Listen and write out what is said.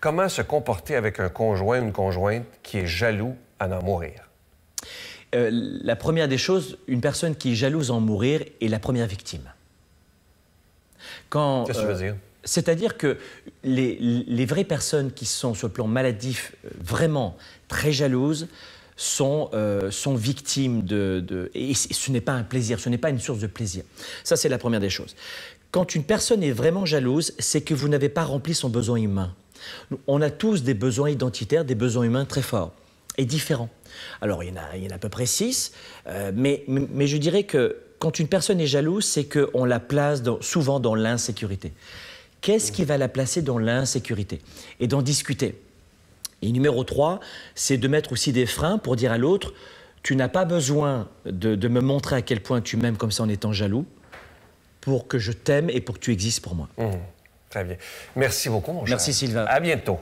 Comment se comporter avec un conjoint ou une conjointe qui est jaloux à en mourir? La première des choses, une personne qui est jalouse à en mourir est la première victime. Qu'est-ce que tu veux dire? C'est-à-dire que les vraies personnes qui sont, sur le plan maladif, vraiment très jalouses, sont victimes et ce n'est pas un plaisir, ce n'est pas une source de plaisir. Ça, c'est la première des choses. Quand une personne est vraiment jalouse, c'est que vous n'avez pas rempli son besoin humain. On a tous des besoins identitaires, des besoins humains très forts et différents. Alors, il y en a à peu près 6, mais je dirais que quand une personne est jalouse, c'est qu'on la place souvent dans l'insécurité. Qu'est-ce qui va la placer dans l'insécurité? Et d'en discuter. Et numéro 3, c'est de mettre aussi des freins pour dire à l'autre, tu n'as pas besoin de me montrer à quel point tu m'aimes comme ça en étant jaloux, pour que je t'aime et pour que tu existes pour moi. Très bien. Merci beaucoup, mon cher. Merci, Sylvain. À bientôt.